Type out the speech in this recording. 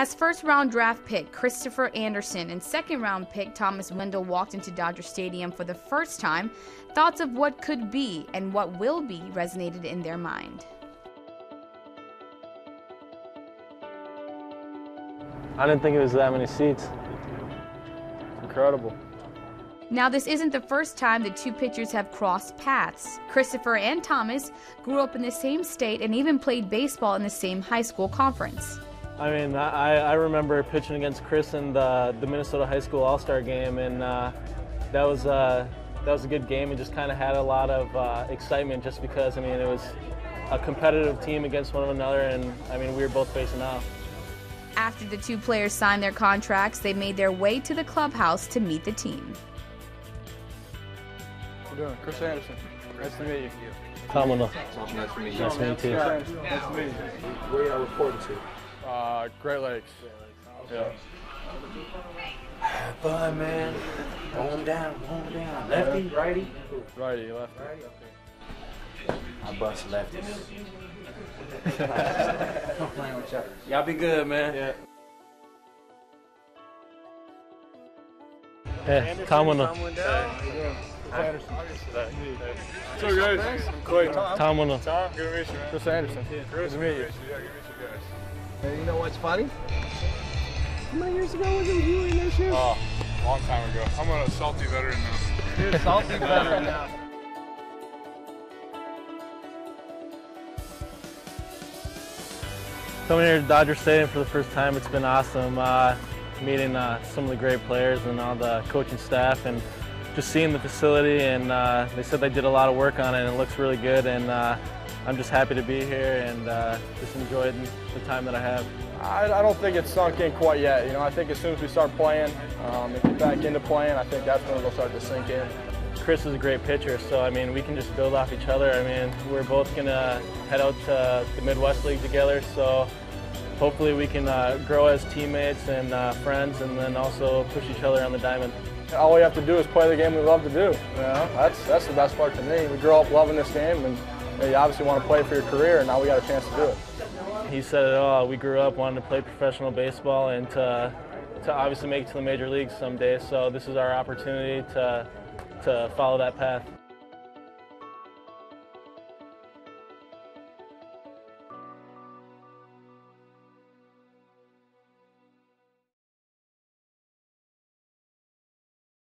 As first-round draft pick Christopher Anderson and second-round pick Thomas Windle walked into Dodger Stadium for the first time, thoughts of what could be and what will be resonated in their mind. I didn't think it was that many seats. Incredible. Now, this isn't the first time the two pitchers have crossed paths. Christopher and Thomas grew up in the same state and even played baseball in the same high school conference. I mean, I remember pitching against Chris in the Minnesota High School All-Star Game, and that was a good game. It just kind of had a lot of excitement just because, I mean, it was a competitive team against one another, and, I mean, we were both facing off. After the two players signed their contracts, they made their way to the clubhouse to meet the team. Chris Anderson. Nice to meet you. Tom, nice to meet you. Nice to meet you. Where are you reporting to? Great Lakes. Yeah. Bye, man. Going down, going down. Lefty, righty? Righty, lefty. I bust lefties. I'm playing with y'all. Y'all be good, man. Yeah. Hey, Anderson. So guys, Tom. Good to meet you, man. Chris Anderson. Good to meet you. Yeah, good to meet you guys. Hey, you know what's funny? How many years ago was it you in those shoes? Oh, long time ago. I'm a salty veteran now. You're a salty veteran now. Coming here to Dodger Stadium for the first time, it's been awesome. Meeting some of the great players and all the coaching staff, and just seeing the facility, and they said they did a lot of work on it, and it looks really good, and I'm just happy to be here and just enjoying the time that I have. I don't think it's sunk in quite yet. You know, I think as soon as we start playing, and get back into playing, I think that's when it'll start to sink in. Chris is a great pitcher, so I mean, we can just build off each other. I mean, we're both gonna head out to the Midwest League together, so hopefully we can grow as teammates and friends, and then also push each other on the diamond. All we have to do is play the game we love to do. You know, that's the best part to me. We grow up loving this game, and you obviously want to play for your career, and now we got a chance to do it. He said it all. We grew up wanting to play professional baseball and to obviously make it to the major leagues someday. So this is our opportunity to follow that path.